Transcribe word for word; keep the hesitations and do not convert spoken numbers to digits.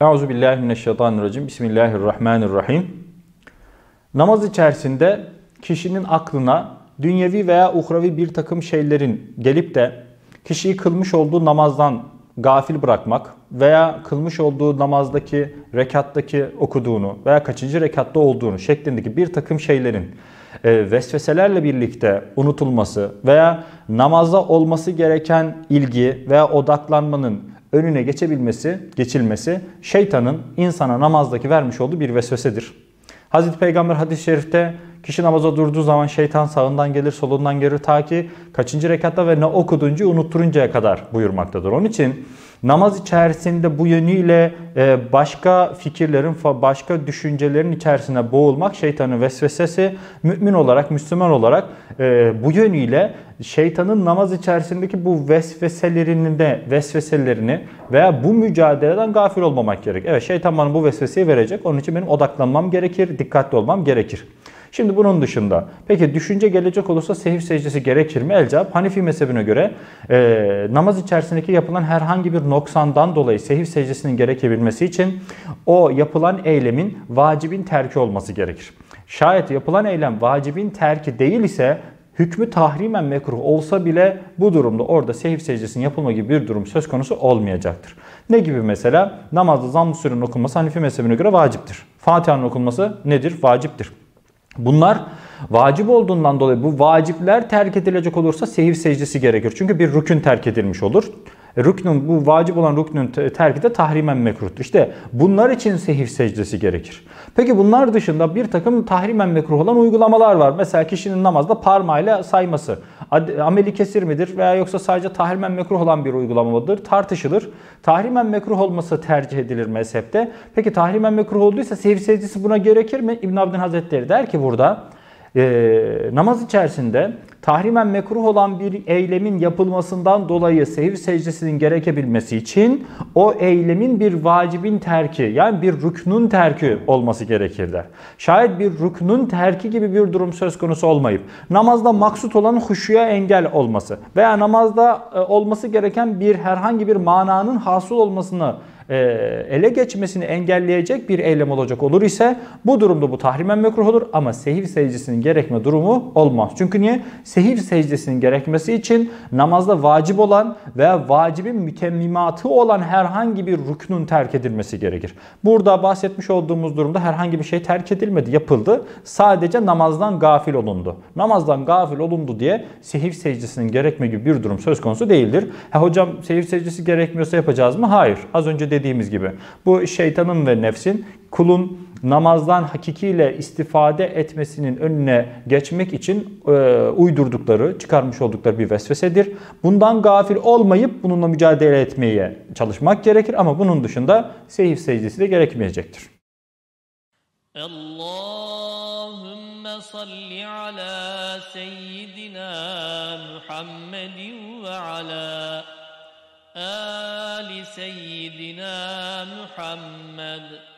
Euzubillahimineşşeytanirracim. Bismillahirrahmanirrahim. Namaz içerisinde kişinin aklına dünyevi veya uhrevi bir takım şeylerin gelip de kişiyi kılmış olduğu namazdan gafil bırakmak veya kılmış olduğu namazdaki, rekattaki okuduğunu veya kaçıncı rekatta olduğunu şeklindeki bir takım şeylerin e, vesveselerle birlikte unutulması veya namaza olması gereken ilgi veya odaklanmanın önüne geçebilmesi, geçilmesi şeytanın insana namazdaki vermiş olduğu bir vesvesedir. Hazreti Peygamber hadis-i şerifte kişi namaza durduğu zaman şeytan sağından gelir, solundan gelir ta ki kaçıncı rekatta ve ne okuduğunu unutturuncaya kadar buyurmaktadır. Onun için namaz içerisinde bu yönüyle başka fikirlerin, başka düşüncelerin içerisine boğulmak şeytanın vesvesesi, mümin olarak, Müslüman olarak bu yönüyle şeytanın namaz içerisindeki bu vesveselerini de vesveselerini veya bu mücadeleden gafil olmamak gerek. Evet, şeytan bana bu vesveseyi verecek. Onun için benim odaklanmam gerekir, dikkatli olmam gerekir. Şimdi bunun dışında peki düşünce gelecek olursa sehif secdesi gerekir mi? El cevap, Hanefi mezhebine göre e, namaz içerisindeki yapılan herhangi bir noksandan dolayı sehif secdesinin gerekebilmesi için o yapılan eylemin vacibin terki olması gerekir. Şayet yapılan eylem vacibin terki değil ise hükmü tahrimen mekruh olsa bile bu durumda orada sehif secdesinin yapılma gibi bir durum söz konusu olmayacaktır. Ne gibi mesela? Namazda Zamm-ı Sûre'nin okunması Hanefi mezhebine göre vaciptir. Fatiha'nın okunması nedir? Vaciptir. Bunlar vacip olduğundan dolayı bu vacipler terk edilecek olursa sehif secdesi gerekir. Çünkü bir rükün terk edilmiş olur. Rüknün, bu vacip olan rüknün terki de tahrimen mekruhtur. İşte bunlar için sehif secdesi gerekir. Peki bunlar dışında bir takım tahrimen mekruh olan uygulamalar var. Mesela kişinin namazda parmağıyla sayması. Ameli kesir midir veya yoksa sadece tahrimen mekruh olan bir uygulama mıdır? Tartışılır. Tahrimen mekruh olması tercih edilir mezhepte. Peki tahrimen mekruh olduysa sehif secdesi buna gerekir mi? İbn Abdin Hazretleri der ki burada Ee, namaz içerisinde tahrimen mekruh olan bir eylemin yapılmasından dolayı sehif secdesinin gerekebilmesi için o eylemin bir vacibin terki, yani bir rüknün terki olması gerekir der. Şayet bir rüknün terki gibi bir durum söz konusu olmayıp namazda maksut olan huşuya engel olması veya namazda olması gereken bir herhangi bir mananın hasıl olmasını ele geçmesini engelleyecek bir eylem olacak olur ise bu durumda bu tahrimen mekruh olur ama sehif secdesinin gerekme durumu olmaz. Çünkü niye? Sehif secdesinin gerekmesi için namazda vacip olan veya vacibin mütemmimatı olan herhangi bir rüknün terk edilmesi gerekir. Burada bahsetmiş olduğumuz durumda herhangi bir şey terk edilmedi, yapıldı. Sadece namazdan gafil olundu. Namazdan gafil olundu diye sehif secdesinin gerekme gibi bir durum söz konusu değildir. Ha hocam, sehif secdesi gerekmiyorsa yapacağız mı? Hayır. Az önce de dediğimiz gibi bu şeytanın ve nefsin kulun namazdan hakikiyle istifade etmesinin önüne geçmek için e, uydurdukları, çıkarmış oldukları bir vesvesedir. Bundan gafil olmayıp bununla mücadele etmeye çalışmak gerekir ama bunun dışında sehif secdesi de gerekmeyecektir. Allahümme salli ala seyyidina Muhammedin ve ala آل سيدنا محمد